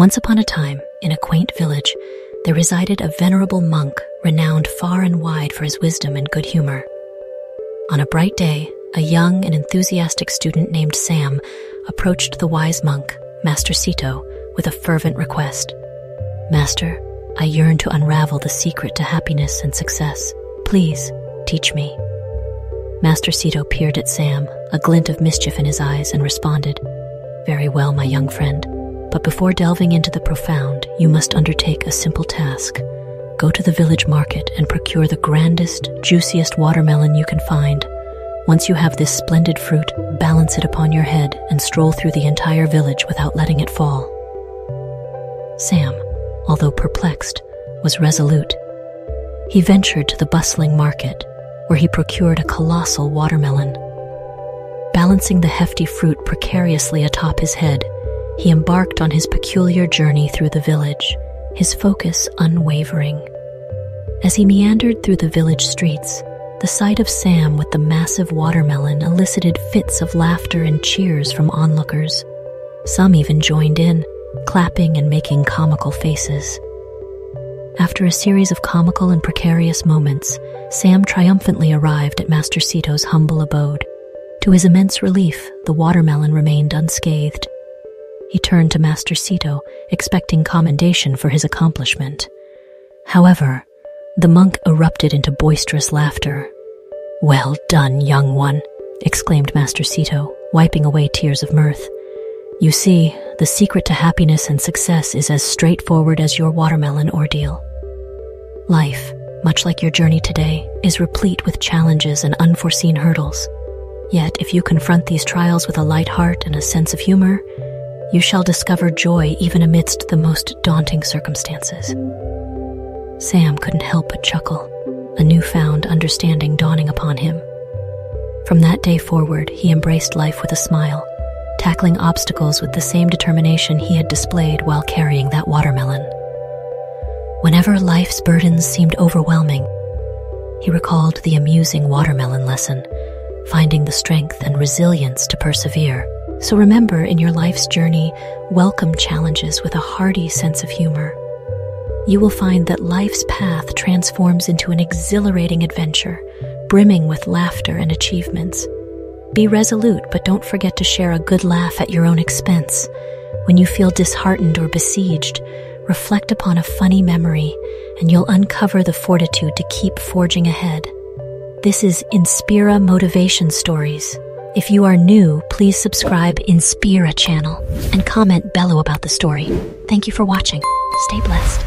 Once upon a time, in a quaint village, there resided a venerable monk renowned far and wide for his wisdom and good humor. On a bright day, a young and enthusiastic student named Sam approached the wise monk, Master Sito, with a fervent request. "Master, I yearn to unravel the secret to happiness and success. Please, teach me." Master Sito peered at Sam, a glint of mischief in his eyes, and responded, "Very well, my young friend, but before delving into the profound, you must undertake a simple task. Go to the village market and procure the grandest, juiciest watermelon you can find. Once you have this splendid fruit, balance it upon your head and stroll through the entire village without letting it fall." Sam, although perplexed, was resolute. He ventured to the bustling market, where he procured a colossal watermelon. Balancing the hefty fruit precariously atop his head, he embarked on his peculiar journey through the village, his focus unwavering. As he meandered through the village streets, the sight of Sam with the massive watermelon elicited fits of laughter and cheers from onlookers. Some even joined in, clapping and making comical faces. After a series of comical and precarious moments, Sam triumphantly arrived at Master Sito's humble abode. To his immense relief, the watermelon remained unscathed. He turned to Master Sito, expecting commendation for his accomplishment. However, the monk erupted into boisterous laughter. "Well done, young one," exclaimed Master Sito, wiping away tears of mirth. "You see, the secret to happiness and success is as straightforward as your watermelon ordeal. Life, much like your journey today, is replete with challenges and unforeseen hurdles. Yet, if you confront these trials with a light heart and a sense of humor, you shall discover joy even amidst the most daunting circumstances." Sam couldn't help but chuckle, a newfound understanding dawning upon him. From that day forward, he embraced life with a smile, tackling obstacles with the same determination he had displayed while carrying that watermelon. Whenever life's burdens seemed overwhelming, he recalled the amusing watermelon lesson, finding the strength and resilience to persevere. So remember, in your life's journey, welcome challenges with a hearty sense of humor. You will find that life's path transforms into an exhilarating adventure, brimming with laughter and achievements. Be resolute, but don't forget to share a good laugh at your own expense. When you feel disheartened or besieged, reflect upon a funny memory, and you'll uncover the fortitude to keep forging ahead. This is Inspira Motivation Stories. If you are new, please subscribe Inspira channel and comment below about the story. Thank you for watching. Stay blessed.